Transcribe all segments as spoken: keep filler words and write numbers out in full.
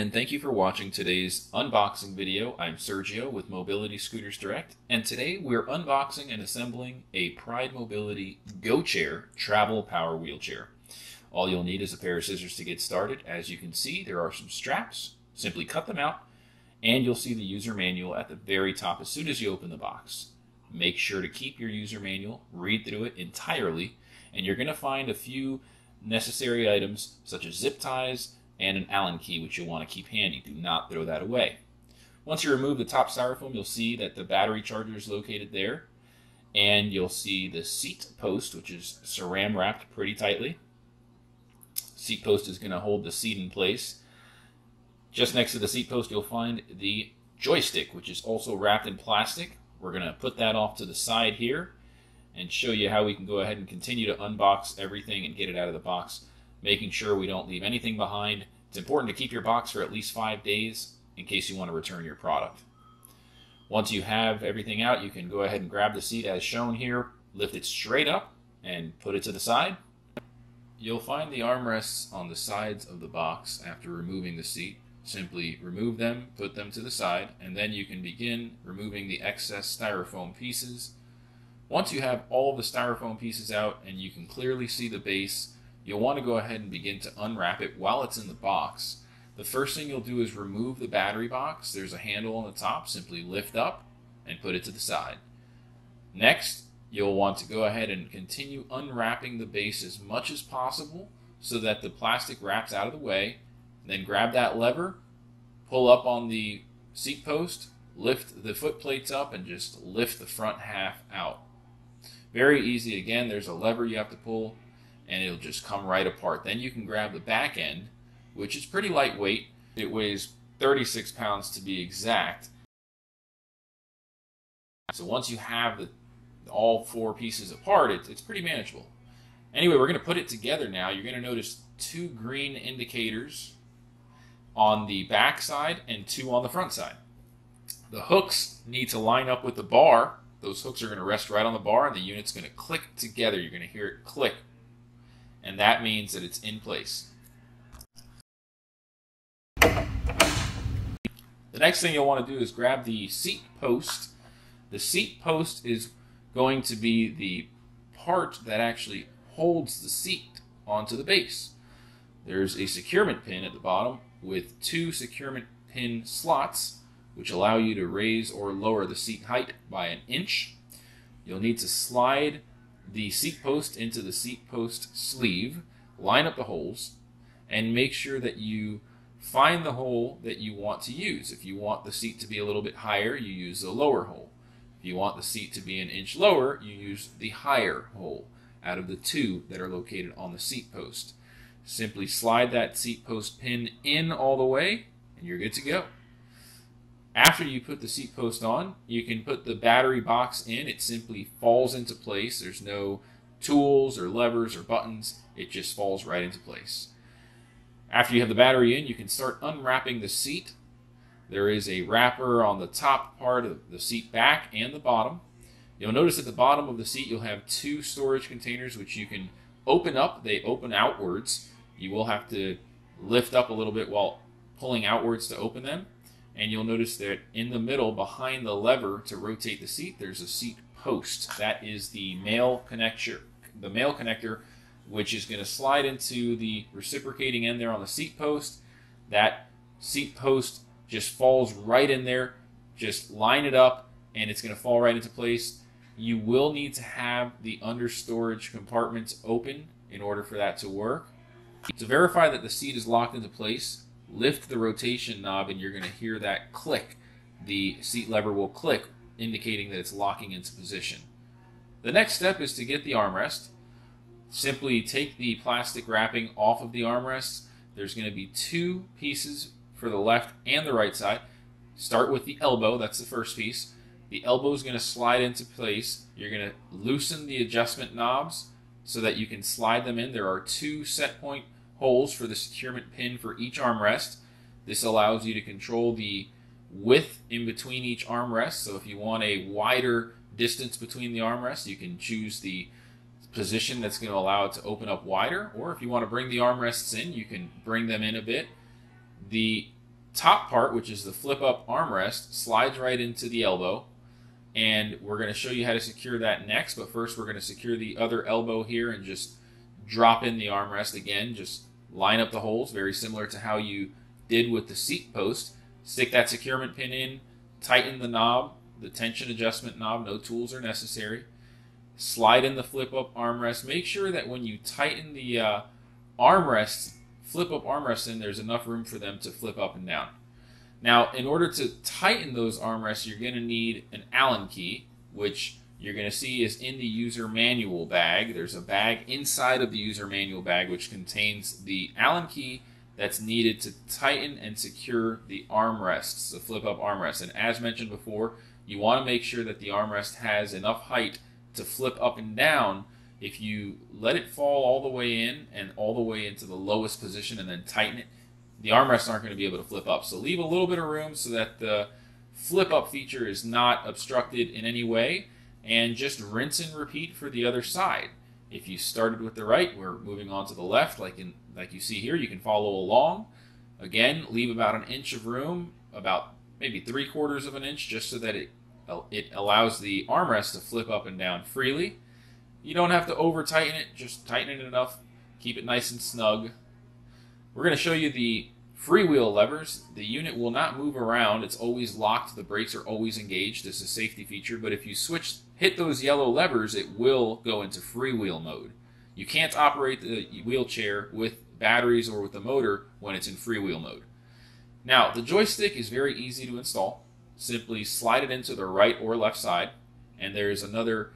and thank you for watching today's unboxing video. I'm Sergio with Mobility Scooters Direct, and today we're unboxing and assembling a Pride Mobility Go Chair travel power wheelchair. All you'll need is a pair of scissors to get started. As you can see, there are some straps. Simply cut them out, and you'll see the user manual at the very top as soon as you open the box. Make sure to keep your user manual, read through it entirely, and you're going to find a few necessary items such as zip ties and an Allen key, which you'll want to keep handy. Do not throw that away. Once you remove the top styrofoam, you'll see that the battery charger is located there, and you'll see the seat post, which is saran wrapped pretty tightly. Seat post is going to hold the seat in place. Just next to the seat post, you'll find the joystick, which is also wrapped in plastic. We're going to put that off to the side here and show you how we can go ahead and continue to unbox everything and get it out of the box, making sure we don't leave anything behind. It's important to keep your box for at least five days in case you want to return your product. Once you have everything out, you can go ahead and grab the seat as shown here, lift it straight up, and put it to the side. You'll find the armrests on the sides of the box after removing the seat. Simply remove them, put them to the side, and then you can begin removing the excess styrofoam pieces. Once you have all the styrofoam pieces out and you can clearly see the base, you'll want to go ahead and begin to unwrap it while it's in the box. The first thing you'll do is remove the battery box. There's a handle on the top. Simply lift up and put it to the side. Next, you'll want to go ahead and continue unwrapping the base as much as possible so that the plastic wraps out of the way. Then grab that lever, pull up on the seat post, lift the foot plates up, and just lift the front half out. Very easy. Again, there's a lever you have to pull, and it'll just come right apart. Then you can grab the back end, which is pretty lightweight. It weighs thirty-six pounds to be exact. So once you have the, all four pieces apart, it, it's pretty manageable. Anyway, we're going to put it together now. You're going to notice two green indicators on the back side and two on the front side. The hooks need to line up with the bar. Those hooks are going to rest right on the bar, and the unit's going to click together. You're going to hear it click, and that means that it's in place. The next thing you'll want to do is grab the seat post. The seat post is going to be the part that actually holds the seat onto the base. There's a securement pin at the bottom with two securement pin slots, which allow you to raise or lower the seat height by an inch. You'll need to slide the seat post into the seat post sleeve, line up the holes, and make sure that you find the hole that you want to use. If you want the seat to be a little bit higher, you use the lower hole. If you want the seat to be an inch lower, you use the higher hole out of the two that are located on the seat post. Simply slide that seat post pin in all the way, and you're good to go. After you put the seat post on, you can put the battery box in. It simply falls into place. There's no tools or levers or buttons. It just falls right into place. After you have the battery in, you can start unwrapping the seat. There is a wrapper on the top part of the seat back and the bottom. You'll notice at the bottom of the seat, you'll have two storage containers, which you can open up. They open outwards. You will have to lift up a little bit while pulling outwards to open them. And you'll notice that in the middle, behind the lever to rotate the seat, there's a seat post. That is the male connector, the male connector, which is going to slide into the reciprocating end there on the seat post. That seat post just falls right in there. Just line it up, and it's going to fall right into place. You will need to have the understorage compartments open in order for that to work. To verify that the seat is locked into place, lift the rotation knob, and you're going to hear that click. The seat lever will click, indicating that it's locking into position. The next step is to get the armrest. Simply take the plastic wrapping off of the armrests. There's going to be two pieces for the left and the right side. Start with the elbow. That's the first piece. The elbow is going to slide into place. You're going to loosen the adjustment knobs so that you can slide them in. There are two set point holes for the securement pin for each armrest. This allows you to control the width in between each armrest. So if you want a wider distance between the armrests, you can choose the position that's going to allow it to open up wider, or if you want to bring the armrests in, you can bring them in a bit. The top part, which is the flip up armrest, slides right into the elbow, and we're going to show you how to secure that next. But first we're going to secure the other elbow here and just drop in the armrest again. Just line up the holes, very similar to how you did with the seat post. Stick that securement pin in, tighten the knob, the tension adjustment knob, no tools are necessary. Slide in the flip up armrest. Make sure that when you tighten the uh, armrest, flip up armrests in, there's enough room for them to flip up and down. Now, in order to tighten those armrests, you're going to need an Allen key, which you're going to see is in the user manual bag. There's a bag inside of the user manual bag which contains the Allen key that's needed to tighten and secure the armrests, the flip up armrests. And as mentioned before, you want to make sure that the armrest has enough height to flip up and down. If you let it fall all the way in and all the way into the lowest position and then tighten it, the armrests aren't going to be able to flip up. So leave a little bit of room so that the flip up feature is not obstructed in any way, and just rinse and repeat for the other side. If you started with the right, we're moving on to the left, like in like you see here. You can follow along. Again, leave about an inch of room, about maybe three quarters of an inch, just so that it it allows the armrest to flip up and down freely. You don't have to over tighten it, just tighten it enough, keep it nice and snug. We're going to show you the freewheel levers. The unit will not move around. It's always locked. The brakes are always engaged. This is a safety feature, but if you switch, hit those yellow levers, it will go into freewheel mode. You can't operate the wheelchair with batteries or with the motor when it's in freewheel mode. Now, the joystick is very easy to install. Simply slide it into the right or left side, and there's another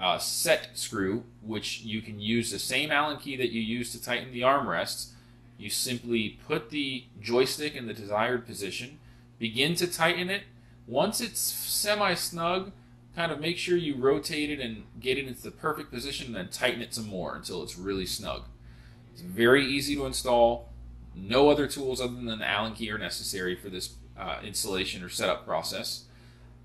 Uh, set screw which you can use the same Allen key that you use to tighten the armrests. You simply put the joystick in the desired position, begin to tighten it. Once it's semi-snug, kind of make sure you rotate it and get it into the perfect position, and then tighten it some more until it's really snug. It's very easy to install. No other tools other than the Allen key are necessary for this uh, installation or setup process.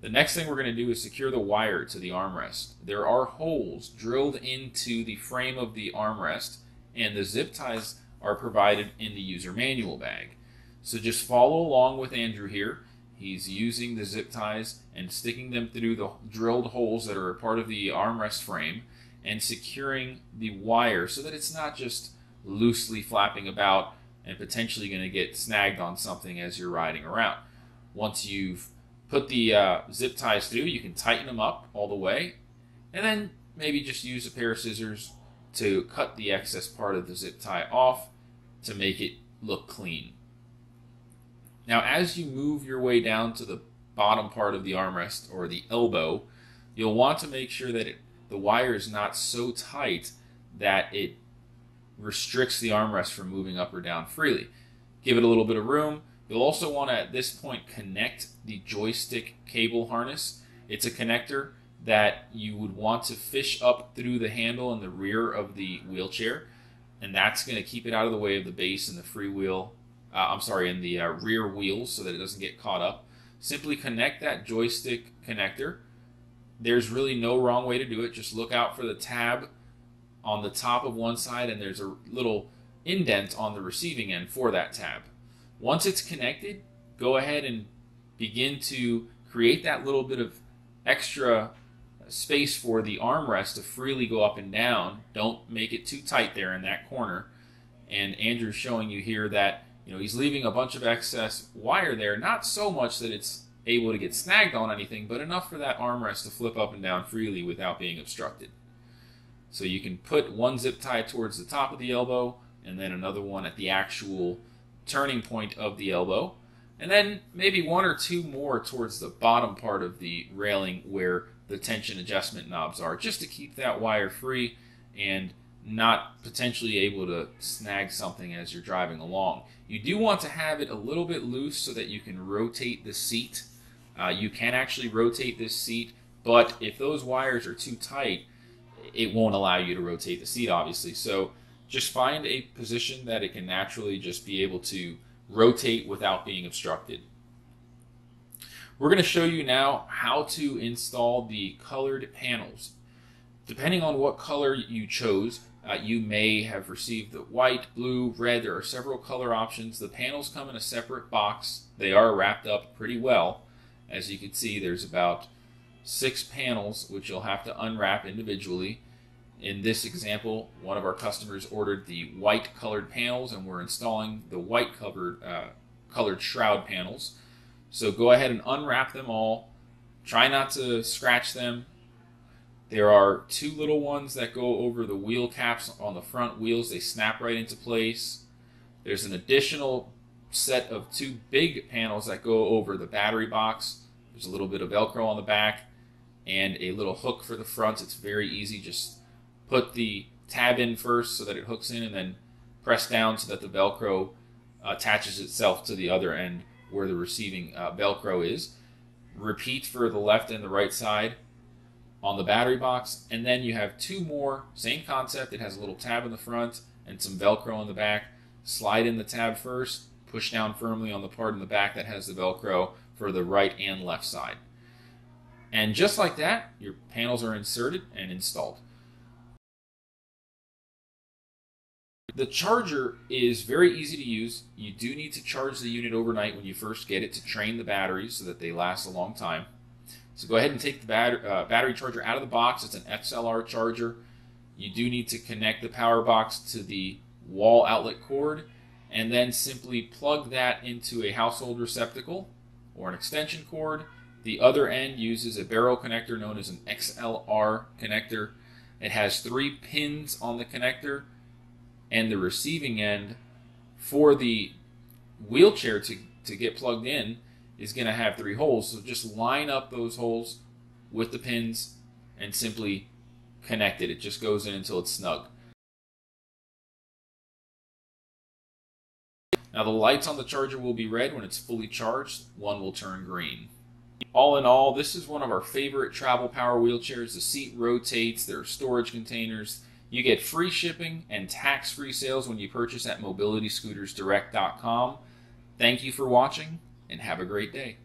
The next thing we're going to do is secure the wire to the armrest. There are holes drilled into the frame of the armrest, and the zip ties are provided in the user manual bag. So just follow along with Andrew here. He's using the zip ties and sticking them through the drilled holes that are a part of the armrest frame and securing the wire so that it's not just loosely flapping about and potentially going to get snagged on something as you're riding around. Once you've put the uh, zip ties through, you can tighten them up all the way, and then maybe just use a pair of scissors to cut the excess part of the zip tie off to make it look clean. Now, as you move your way down to the bottom part of the armrest, or the elbow, you'll want to make sure that it, the wire is not so tight that it restricts the armrest from moving up or down freely. Give it a little bit of room. You'll also want to, at this point, connect the joystick cable harness. It's a connector that you would want to fish up through the handle in the rear of the wheelchair, and that's going to keep it out of the way of the base and the free wheel, uh, I'm sorry, in the uh, rear wheels, so that it doesn't get caught up. Simply connect that joystick connector. There's really no wrong way to do it. Just look out for the tab on the top of one side, and there's a little indent on the receiving end for that tab. Once it's connected, go ahead and begin to create that little bit of extra space for the armrest to freely go up and down. Don't make it too tight there in that corner. And Andrew's showing you here that, you know, he's leaving a bunch of excess wire there, not so much that it's able to get snagged on anything, but enough for that armrest to flip up and down freely without being obstructed. So you can put one zip tie towards the top of the elbow and then another one at the actual turning point of the elbow, and then maybe one or two more towards the bottom part of the railing where the tension adjustment knobs are, just to keep that wire free and not potentially able to snag something as you're driving along. You do want to have it a little bit loose so that you can rotate the seat. Uh, you can actually rotate this seat, but if those wires are too tight, it won't allow you to rotate the seat, obviously. So just find a position that it can naturally just be able to rotate without being obstructed. We're going to show you now how to install the colored panels. Depending on what color you chose, Uh, you may have received the white, blue, red. There are several color options. The panels come in a separate box. They are wrapped up pretty well. As you can see, there's about six panels which you'll have to unwrap individually. In this example, one of our customers ordered the white colored panels, and we're installing the white covered, uh, colored shroud panels. So go ahead and unwrap them all. Try not to scratch them. There are two little ones that go over the wheel caps on the front wheels. They snap right into place. There's an additional set of two big panels that go over the battery box. There's a little bit of Velcro on the back and a little hook for the front. It's very easy. Just put the tab in first so that it hooks in, and then press down so that the Velcro attaches itself to the other end where the receiving uh, Velcro is. Repeat for the left and the right side on the battery box, and then you have two more, same concept. It has a little tab in the front and some Velcro on the back. Slide in the tab first, push down firmly on the part in the back that has the Velcro for the right and left side. And just like that, your panels are inserted and installed. The charger is very easy to use. You do need to charge the unit overnight when you first get it to train the batteries so that they last a long time. So go ahead and take the batter, uh, battery charger out of the box. It's an X L R charger. You do need to connect the power box to the wall outlet cord, and then simply plug that into a household receptacle or an extension cord. The other end uses a barrel connector known as an X L R connector. It has three pins on the connector, and the receiving end for the wheelchair to, to get plugged in is going to have three holes. So just line up those holes with the pins and simply connect it. It just goes in until it's snug. Now the lights on the charger will be red. When it's fully charged, one will turn green. All in all, this is one of our favorite travel power wheelchairs. The seat rotates. There are storage containers. You get free shipping and tax-free sales when you purchase at Mobility Scooters Direct dot com. Thank you for watching, and have a great day.